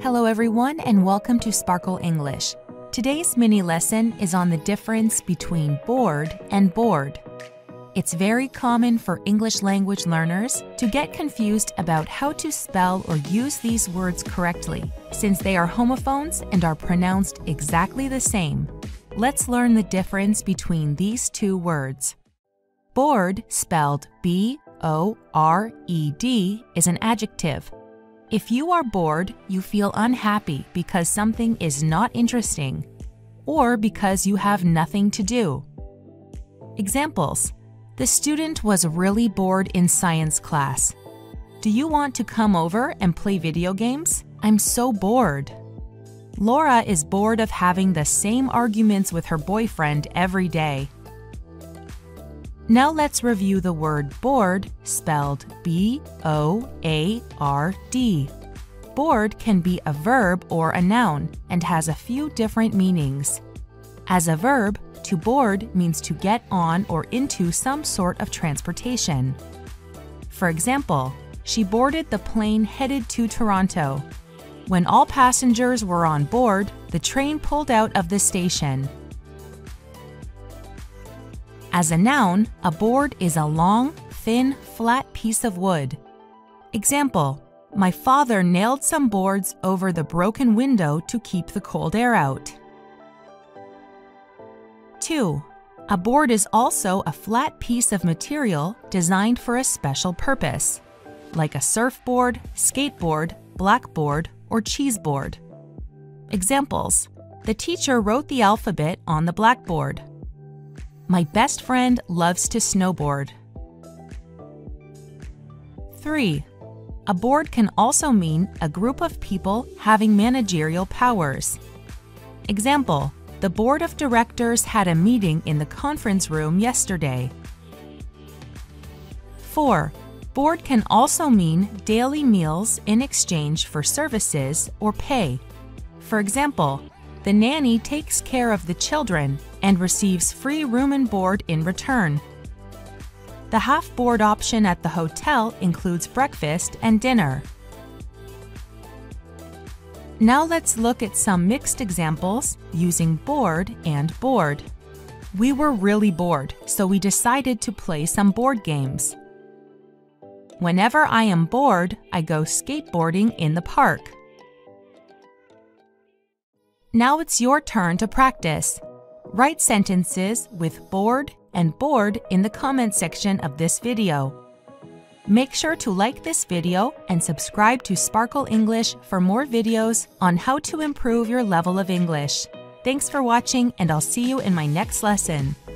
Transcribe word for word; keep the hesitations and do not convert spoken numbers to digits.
Hello everyone and welcome to Sparkle English. Today's mini lesson is on the difference between bored and bored. It's very common for English language learners to get confused about how to spell or use these words correctly, since they are homophones and are pronounced exactly the same. Let's learn the difference between these two words. Bored, spelled B O R E D, is an adjective. If you are bored, you feel unhappy because something is not interesting or because you have nothing to do. Examples: the student was really bored in science class. Do you want to come over and play video games? I'm so bored. Laura is bored of having the same arguments with her boyfriend every day. Now let's review the word bored, spelled B O A R D. Bored can be a verb or a noun and has a few different meanings. As a verb, to board means to get on or into some sort of transportation. For example, she boarded the plane headed to Toronto. When all passengers were on board, the train pulled out of the station. As a noun, a board is a long, thin, flat piece of wood. Example: my father nailed some boards over the broken window to keep the cold air out. two. A board is also a flat piece of material designed for a special purpose, like a surfboard, skateboard, blackboard, or cheeseboard. Examples: the teacher wrote the alphabet on the blackboard. My best friend loves to snowboard. three. A board can also mean a group of people having managerial powers. Example: the board of directors had a meeting in the conference room yesterday. four. Board can also mean daily meals in exchange for services or pay. For example, the nanny takes care of the children and receives free room and board in return. The half-board option at the hotel includes breakfast and dinner. Now let's look at some mixed examples using bored and bored. We were really bored, so we decided to play some board games. Whenever I am bored, I go skateboarding in the park. Now it's your turn to practice. Write sentences with bored and bored in the comment section of this video. Make sure to like this video and subscribe to Sparkle English for more videos on how to improve your level of English. Thanks for watching, and I'll see you in my next lesson.